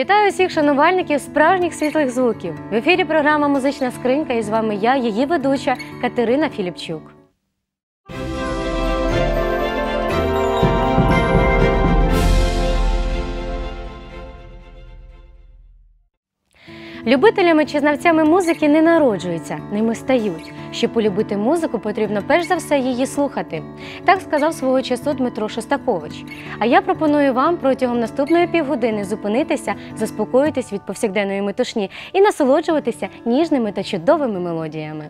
Вітаю всіх шанувальників справжніх світлих звуків. В ефірі програма «Музична скринька» і з вами я, її ведуча Катерина Філіпчук. Любителями чи знавцями музики не народжуються, ними стають. Щоб полюбити музику, потрібно перш за все її слухати. Так сказав свого часу Дмитро Шостакович. А я пропоную вам протягом наступної півгодини зупинитися, заспокоїтись від повсякденної метушні і насолоджуватися ніжними та чудовими мелодіями.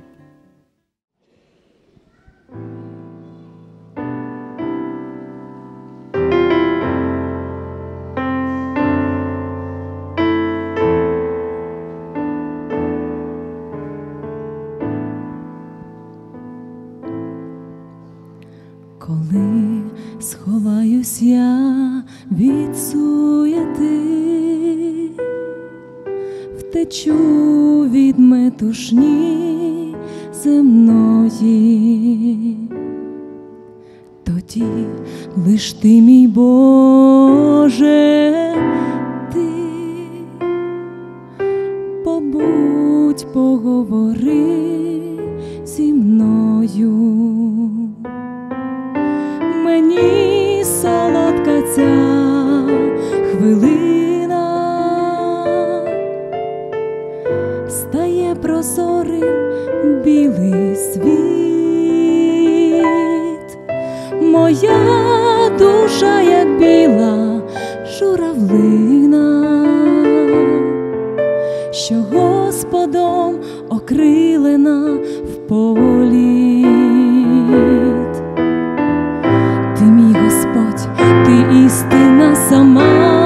Коли сховаюсь я від суєти, втечу від метушні земної, тоді лиш ти, мій Боже, ти побудь, поговори зі мною. Мені солодка ця хвилина стає прозорим білий світ. Моя душа, як біла журавлина, що Господом окрилена в полі. Істина сама,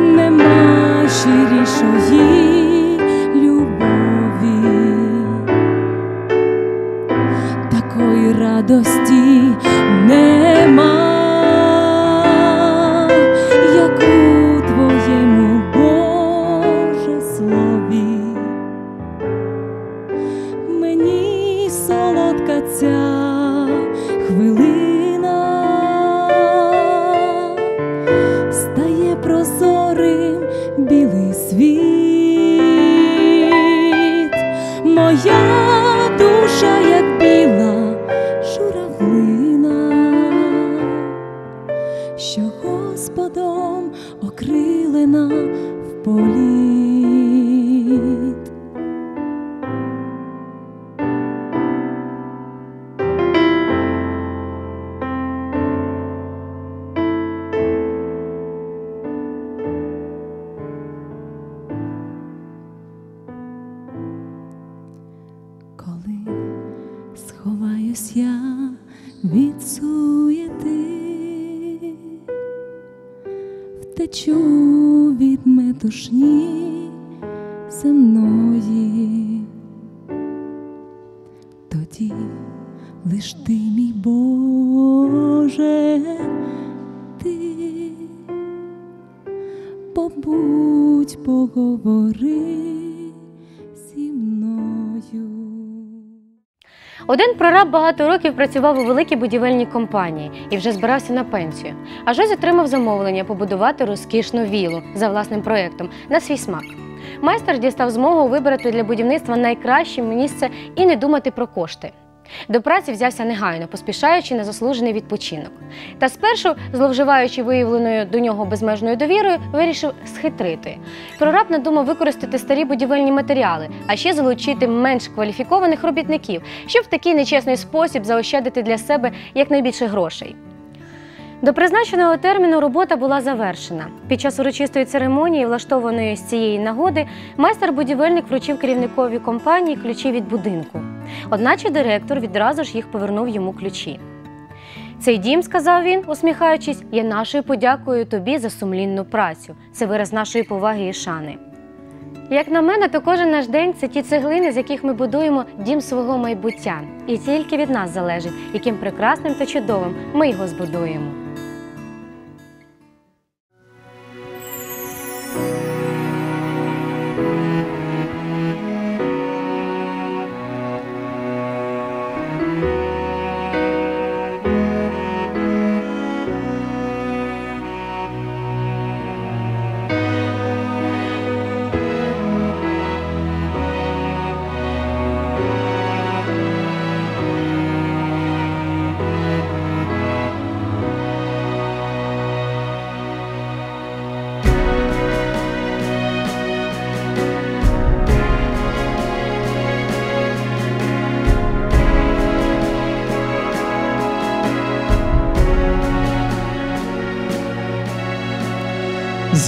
нема щирішої любові, такої радості нема, як у твоєму, Боже, слові. Мені солодка ця хвилина світ. Моя душа, як біла журавлина, що Господом окрилена в політ. Втечу від метушні земної, тоді лиш ти, мій Боже, ти побудь, поговори зі мною. Один прораб багато років працював у великій будівельній компанії і вже збирався на пенсію. Аж ось отримав замовлення побудувати розкішну віллу за власним проєктом на свій смак. Майстер дістав змогу вибрати для будівництва найкраще місце і не думати про кошти. До праці взявся негайно, поспішаючи на заслужений відпочинок. Та спершу, зловживаючи виявленою до нього безмежною довірою, вирішив схитрити. Прораб надумав використати старі будівельні матеріали, а ще залучити менш кваліфікованих робітників, щоб в такий нечесний спосіб заощадити для себе якнайбільше грошей. До призначеного терміну робота була завершена. Під час урочистої церемонії, влаштованої з цієї нагоди, майстер-будівельник вручив керівникові компанії ключі від будинку. Одначе директор відразу ж їх повернув йому ключі. «Цей дім, – сказав він, усміхаючись, – є нашою подякою тобі за сумлінну працю. Це вираз нашої поваги і шани». Як на мене, то кожен наш день – це ті цеглини, з яких ми будуємо дім свого майбуття. І тільки від нас залежить, яким прекрасним та чудовим ми його збудуємо.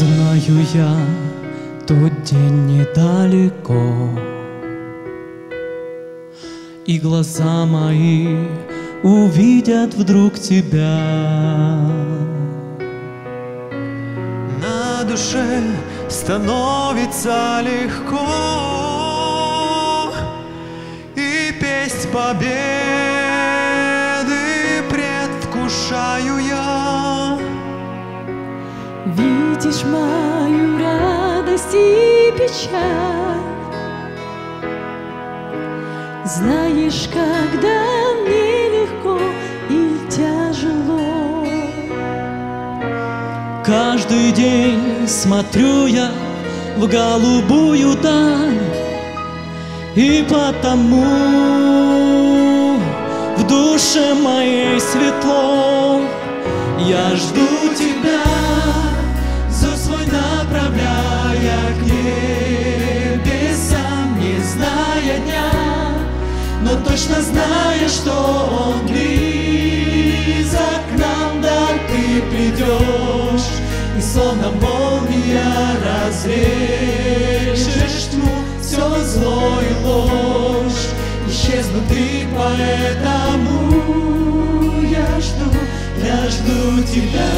знаю я, тут день недалеко, и глаза мои увидят вдруг тебя. На душе становится легко, и песнь победы предвкушаю я. Видишь мою радость и печаль, знаешь, когда мне легко и тяжело. Каждый день смотрю я в голубую даль, и потому в душе моей светло. Я жду тебя, зов свой направляя к небесам, не зная дня, но точно зная, что он близок к нам. Да, ты придешь, и словно молния разрежешь тьму, все зло и ложь исчезнут, и поэтому я жду тебя,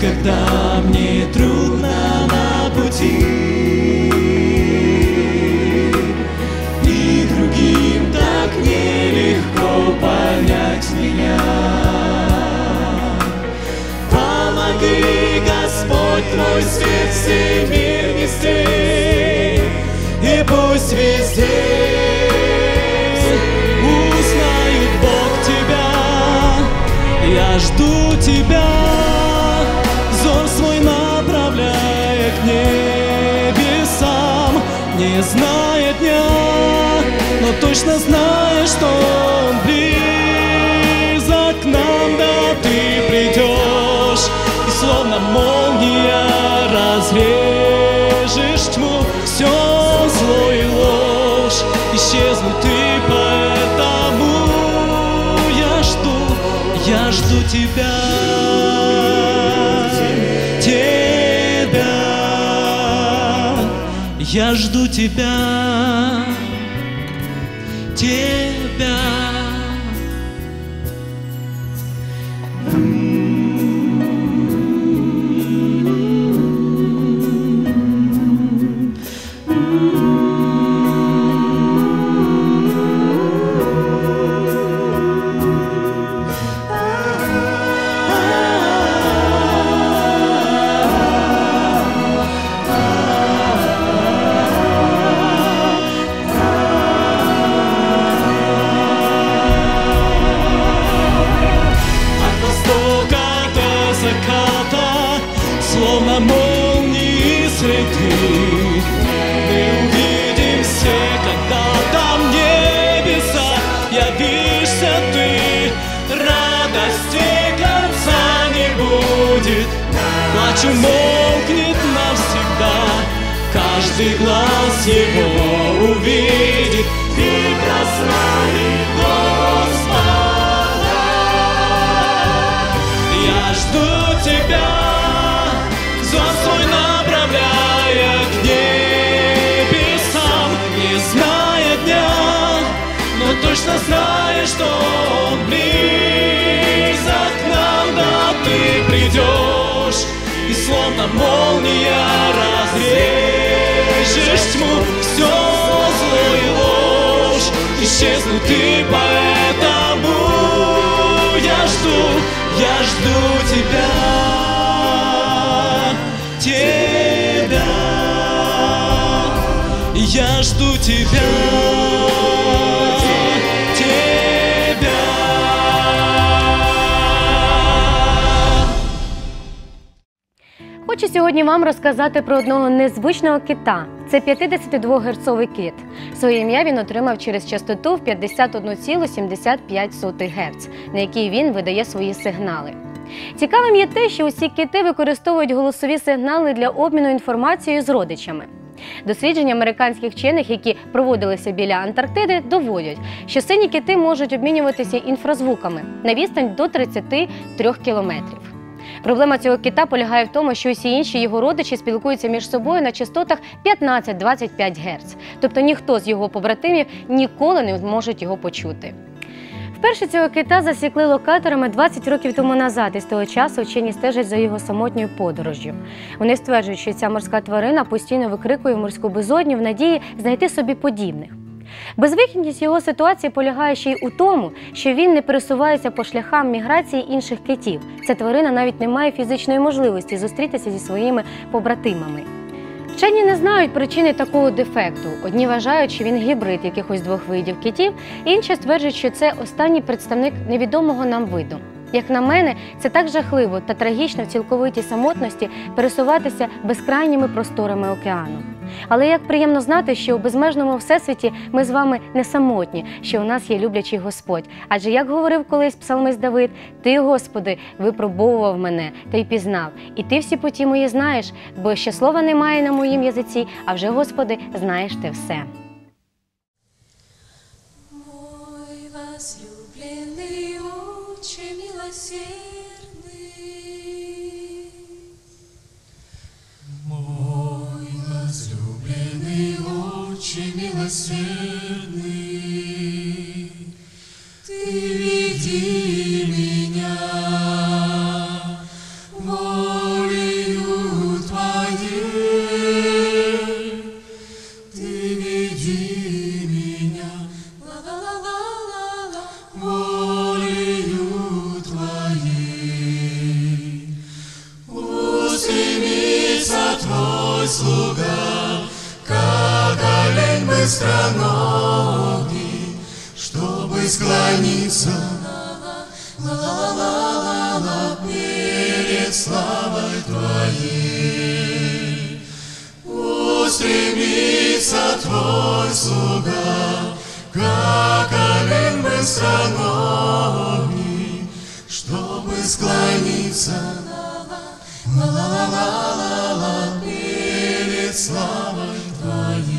когда мне трудно на пути, и другим так нелегко понять меня. Помоги, Господь, твой свет всемир нести, и пусть везде узнает Бог тебя. Я жду тебя, свой направляя к небесам, не зная дня, но точно зная, что он близок к нам. Да, ты придешь, и словно молния разрежешь тьму, все зло и ложь исчезнут, и поэтому я жду тебя, я жду тебя, тебя. Плач умолкнет навсегда, каждый глаз его увидит, ты прославишь Господа. Я жду тебя, зов свой направляя к небесам, не зная дня, но точно зная, что он близок к нам. Да, ты придешь, и словно молния разрежешь тьму, все зло и ложь исчезнут, и поэтому я жду тебя, тебя. Я жду тебя, хочу сьогодні вам розказати про одного незвичного кита. Це 52-герцовий кіт. Своє ім'я він отримав через частоту в 51,75 Гц, на якій він видає свої сигнали. Цікавим є те, що усі кити використовують голосові сигнали для обміну інформацією з родичами. Дослідження американських вчених, які проводилися біля Антарктиди, доводять, що сині кити можуть обмінюватися інфразвуками на відстань до 33 кілометрів. Проблема цього кита полягає в тому, що усі інші його родичі спілкуються між собою на частотах 15-25 Гц. Тобто ніхто з його побратимів ніколи не зможе його почути. Вперше цього кита засікли локаторами 20 років тому назад, і з того часу вчені стежать за його самотньою подорожжю. Вони стверджують, що ця морська тварина постійно викрикує в морську безодню в надії знайти собі подібних. Безвихідність його ситуації полягає ще й у тому, що він не пересувається по шляхам міграції інших китів. Ця тварина навіть не має фізичної можливості зустрітися зі своїми побратимами. Вчені не знають причини такого дефекту. Одні вважають, що він гібрид якихось двох видів китів, інші стверджують, що це останній представник невідомого нам виду. Як на мене, це так жахливо та трагічно в цілковитій самотності пересуватися безкрайніми просторами океану. Але як приємно знати, що у безмежному всесвіті ми з вами не самотні, що у нас є люблячий Господь. Адже, як говорив колись псалмист Давид, «Ти, Господи, випробовував мене, та й пізнав, і Ти всі путі мої знаєш, бо ще слова немає на моїм язиці, а вже, Господи, знаєш Ти все». Мой возлюблений Отче милосердный, возлюбленный Отче милосердный, Ты веди меня волею Твоей, Ты веди меня волею Твоей. Устремится Твой слуга, быстроногий, чтобы склониться перед славой Твоей. Устремится Твой слуга, как олень быстроногий, чтобы склониться перед славой Твоей.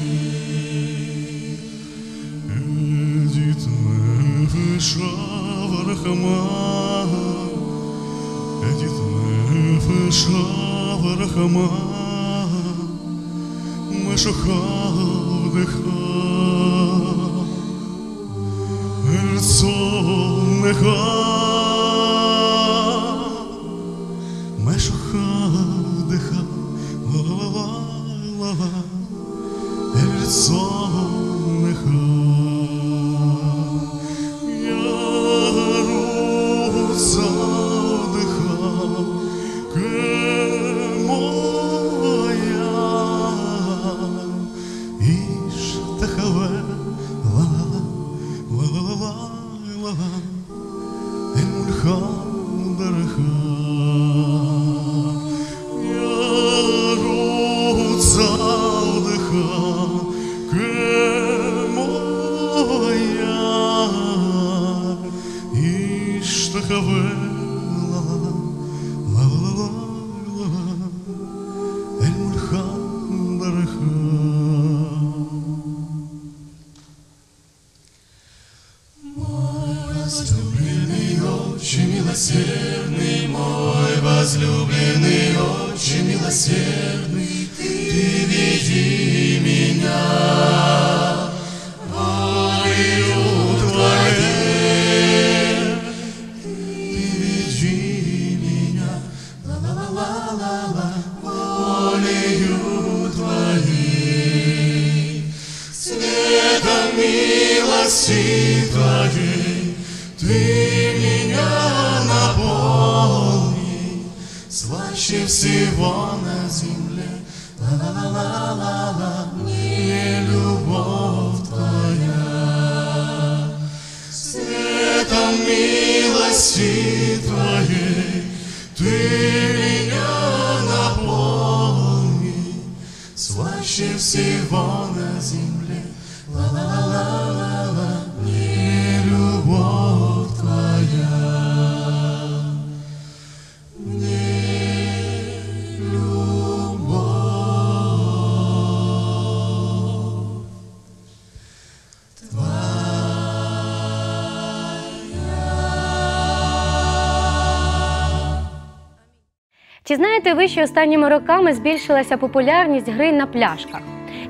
Чи знаєте ви, що останніми роками збільшилася популярність гри на пляшках?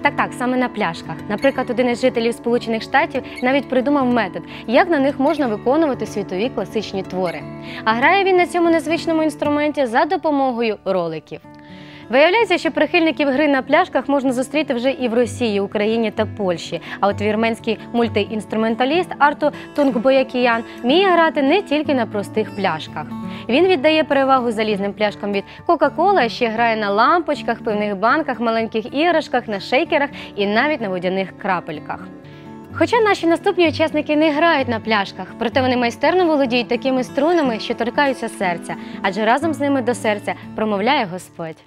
Так, саме на пляшках. Наприклад, один із жителів Сполучених Штатів навіть придумав метод, як на них можна виконувати світові класичні твори. А грає він на цьому незвичному інструменті за допомогою роликів. Виявляється, що прихильників гри на пляшках можна зустріти вже і в Росії, Україні та Польщі. А от вірменський мультиінструменталіст Артур Тункбоякян вміє грати не тільки на простих пляшках. Він віддає перевагу залізним пляшкам від Кока-Коли, а ще грає на лампочках, пивних банках, маленьких іграшках, на шейкерах і навіть на водяних крапельках. Хоча наші наступні учасники не грають на пляшках, проте вони майстерно володіють такими струнами, що торкаються серця, адже разом з ними до серця промовляє Господь.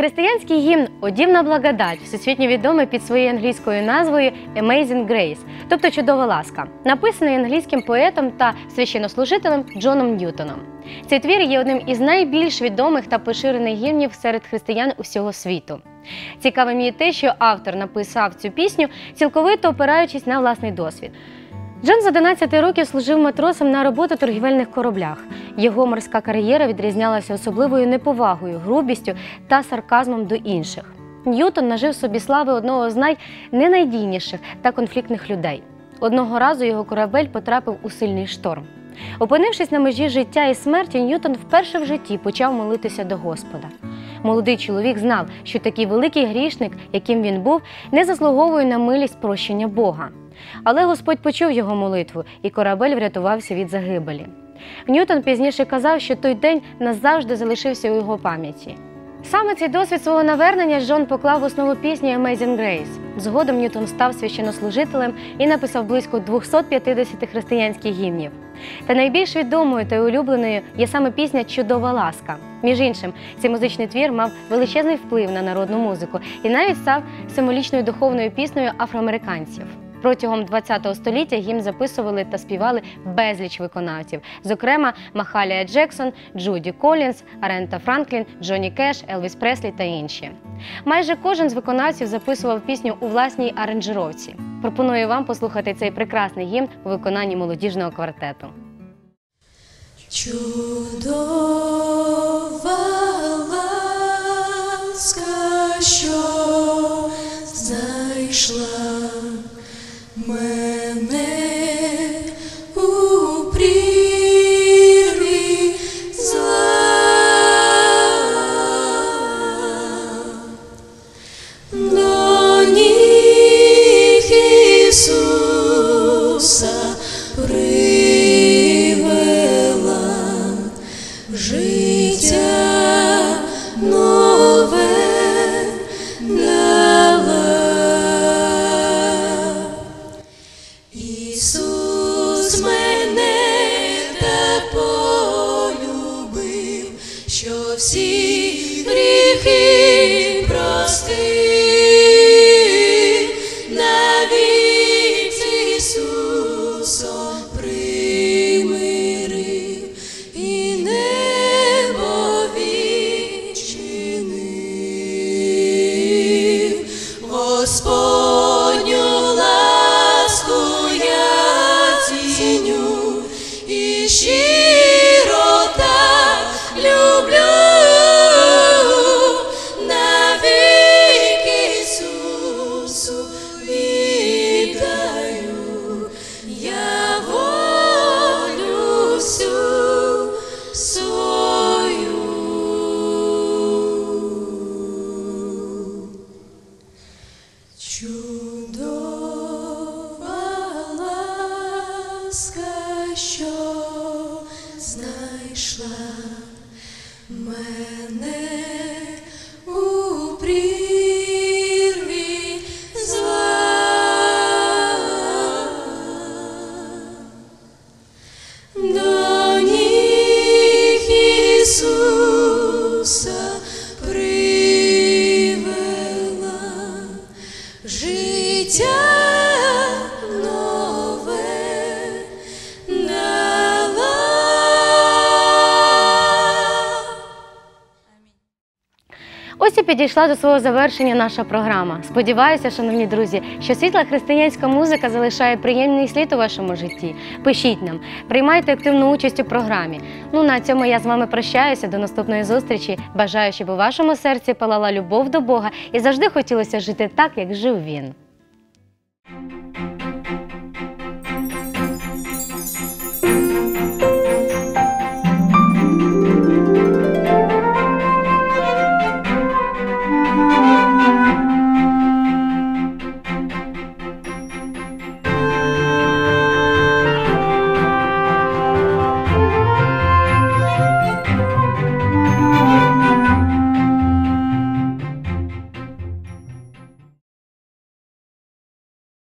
Християнський гімн «Одів на благодать» всесвітньо відомий під своєю англійською назвою «Amazing Grace», тобто «Чудова ласка», написаний англійським поетом та священнослужителем Джоном Ньютоном. Цей твір є одним із найбільш відомих та поширених гімнів серед християн усього світу. Цікавим є те, що автор написав цю пісню, цілковито опираючись на власний досвід. Джон з 11 років служив матросом на робототоргівельних кораблях. Його морська кар'єра відрізнялася особливою неповагою, грубістю та сарказмом до інших. Ньютон нажив собі слави одного з найненадійніших та конфліктних людей. Одного разу його корабель потрапив у сильний шторм. Опинившись на межі життя і смерті, Ньютон вперше в житті почав молитися до Господа. Молодий чоловік знав, що такий великий грішник, яким він був, не заслуговує на милість прощення Бога. Але Господь почув його молитву, і корабель врятувався від загибелі. Ньютон пізніше казав, що той день назавжди залишився у його пам'яті. Саме цей досвід свого навернення Джон поклав в основу пісні «Amazing Grace». Згодом Ньютон став священнослужителем і написав близько 250 християнських гімнів. Та найбільш відомою та улюбленою є саме пісня «Чудова ласка». Між іншим, цей музичний твір мав величезний вплив на народну музику і навіть став символічною духовною піснею афроамериканців. Протягом ХХ століття гімн записували та співали безліч виконавців, зокрема Махалія Джексон, Джуді Колінс, Ареста Франклін, Джонні Кеш, Елвіс Преслі та інші. Майже кожен з виконавців записував пісню у власній аранжировці. Пропоную вам послухати цей прекрасний гімн у виконанні молодіжного квартету. Чудова ласка, що знайшла мене у прірві зла, до ніг Ісуса привела в життя нове. Підійшла до свого завершення наша програма. Сподіваюся, шановні друзі, що світла християнська музика залишає приємний слід у вашому житті. Пишіть нам, приймайте активну участь у програмі. Ну, на цьому я з вами прощаюся. До наступної зустрічі. Бажаю, щоб у вашому серці палала любов до Бога і завжди хотілося жити так, як жив Він.